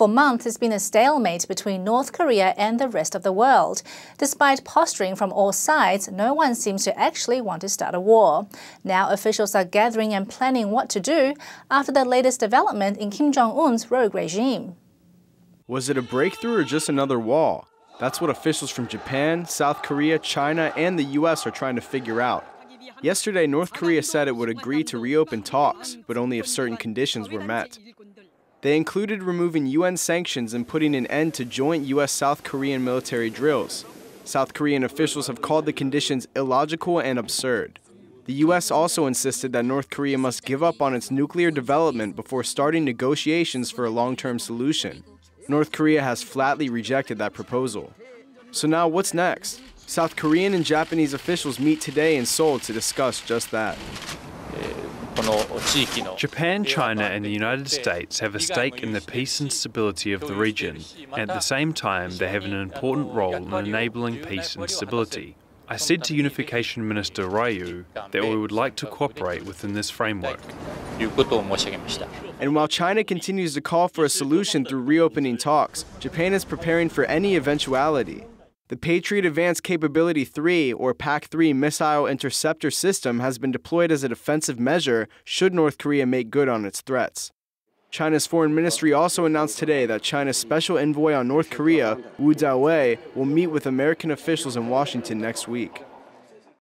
For months, it's been a stalemate between North Korea and the rest of the world. Despite posturing from all sides, no one seems to actually want to start a war. Now officials are gathering and planning what to do after the latest development in Kim Jong-un's rogue regime. Was it a breakthrough or just another wall? That's what officials from Japan, South Korea, China, and the U.S. are trying to figure out. Yesterday, North Korea said it would agree to reopen talks, but only if certain conditions were met. They included removing UN sanctions and putting an end to joint U.S.-South Korean military drills. South Korean officials have called the conditions illogical and absurd. The U.S. also insisted that North Korea must give up on its nuclear development before starting negotiations for a long-term solution. North Korea has flatly rejected that proposal. So now what's next? South Korean and Japanese officials meet today in Seoul to discuss just that. Japan, China, and the United States have a stake in the peace and stability of the region. At the same time, they have an important role in enabling peace and stability. I said to Unification Minister Ryoo that we would like to cooperate within this framework. And while China continues to call for a solution through reopening talks, Japan is preparing for any eventuality. The Patriot Advanced Capability 3, or PAC-3 missile interceptor system has been deployed as a defensive measure should North Korea make good on its threats. China's foreign ministry also announced today that China's special envoy on North Korea, Wu Dawei, will meet with American officials in Washington next week.